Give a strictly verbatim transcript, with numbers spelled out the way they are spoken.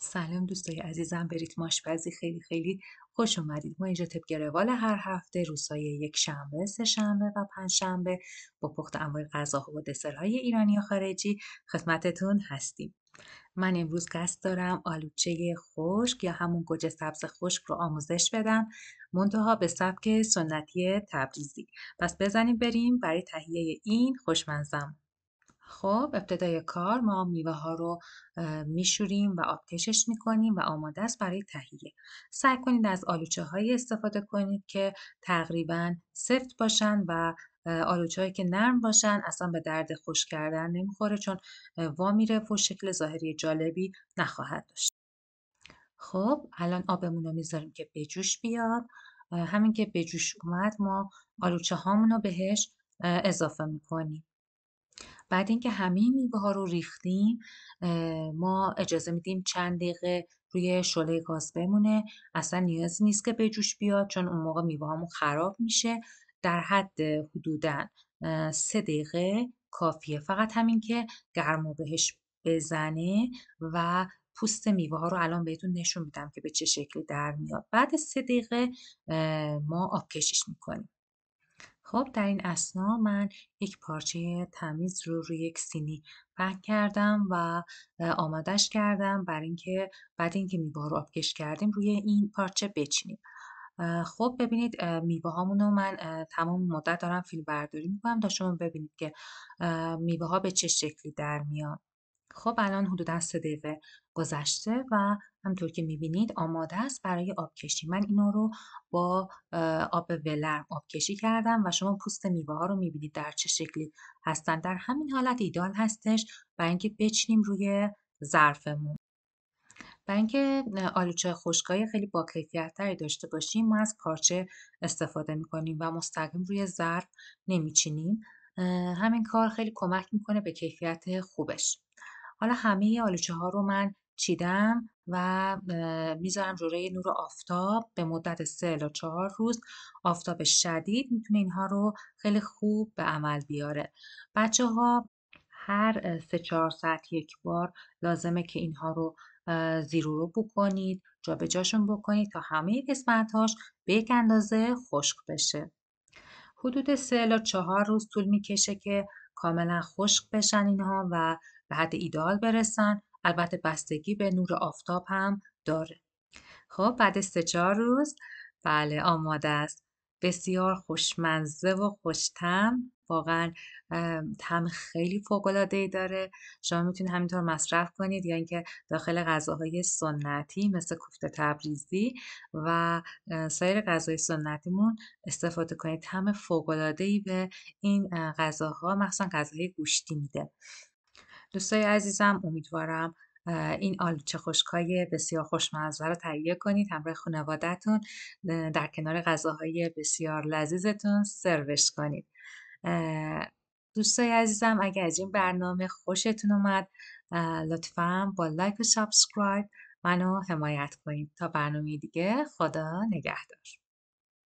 سلام دوستای عزیزم، به ریتم آشپزی خیلی خیلی خوش اومدید. ما اینجا طبق روال هر هفته روزهای یک شنبه، سه شنبه و پنج شنبه با پخت انواع غذاها و دسرهای ایرانی و خارجی خدمتتون هستیم. من امروز قصد دارم آلوچه خشک یا همون گوجه سبز خشک رو آموزش بدم، منتها به سبک سنتی تبریزی. پس بزنیم بریم برای تهیه این خوشمزم. خب ابتدای کار ما میوه ها رو میشوریم و آبکشش میکنیم و آماده است برای تهیه. سعی کنید از آلوچه هایی استفاده کنید که تقریبا سفت باشن و آلوچه هایی که نرم باشن اصلا به درد خشک کردن نمیخوره، چون وا میره و شکل ظاهری جالبی نخواهد داشت. خب الان آبمون رو میذاریم که به جوش بیاد. همین که به جوش اومد ما آلوچه هامون رو بهش اضافه میکنیم. بعد اینکه همه میوه ها رو ریختیم ما اجازه میدیم چند دقیقه روی شعله گاز بمونه. اصلا نیازی نیست که به جوش بیاد، چون اون موقع میوه هامون خراب میشه. در حد حدوداً سه دقیقه کافیه، فقط همین که گرما بهش بزنه. و پوست میوه ها رو الان بهتون نشون میدم که به چه شکلی در میاد. بعد سه دقیقه ما آبکشیش میکنیم. خب در این اثنا من یک پارچه تمیز رو روی یک سینی پهن کردم و آمادش کردم برای اینکه بعد اینکه میوه رو آبکش کردیم روی این پارچه بچینیم. خب ببینید میوه هامون رو من تمام مدت دارم فیلم برداری میکنم تا شما ببینید که میوه ها به چه شکلی در میان. خب الان حدودا سه دقیقه گذشته و همطور که میبینید آماده است برای آبکشی. من اینا رو با آب ولرم آبکشی کردم و شما پوست میوه ها رو میبینید در چه شکلی هستن. در همین حالت ایدال هستش برای اینکه بچینیم روی ظرفمون. برای اینکه آلوچه خشکای خیلی با کیفیت‌تری داشته باشیم ما از پارچه استفاده میکنیم و مستقیم روی ظرف نمیچینیم. همین کار خیلی کمک میکنه به کیفیت خوبش. حالا همه آلوچه ها رو من چیدم و میذارم روی نور آفتاب به مدت سه الی چهار روز. آفتاب شدید میتونه اینها رو خیلی خوب به عمل بیاره. بچه ها هر سه چهار ساعت یک بار لازمه که اینها رو زیرو رو بکنید، جابجاشون بکنید تا همه قسمت‌هاش به یک اندازه خشک بشه. حدود سه الی چهار روز طول میکشه که کاملا خشک بشن اینها و به حد ایدال برسن. البته بستگی به نور آفتاب هم داره. خب بعد سه چهار روز بله آماده است. بسیار خوشمزه و خوش‌طعم، واقعا طعم خیلی فوق‌العاده‌ای داره. شما میتونید همینطور مصرف کنید یا اینکه داخل غذاهای سنتی مثل کوفته تبریزی و سایر غذاهای سنتیمون استفاده کنید. طعم فوق‌العاده‌ای به این غذاها مخصوصا غذاهای گوشتی میده. دوستای عزیزم امیدوارم این آلوچه خشکای بسیار خوشمزه رو تهیه کنید همراه خانواده‌تون، در کنار غذاهای بسیار لذیذتون سروش کنید. دوستای عزیزم اگر از این برنامه خوشتون اومد لطفاً با لایک و سابسکرایب منو حمایت کنید. تا برنامه دیگه خدا نگهدار.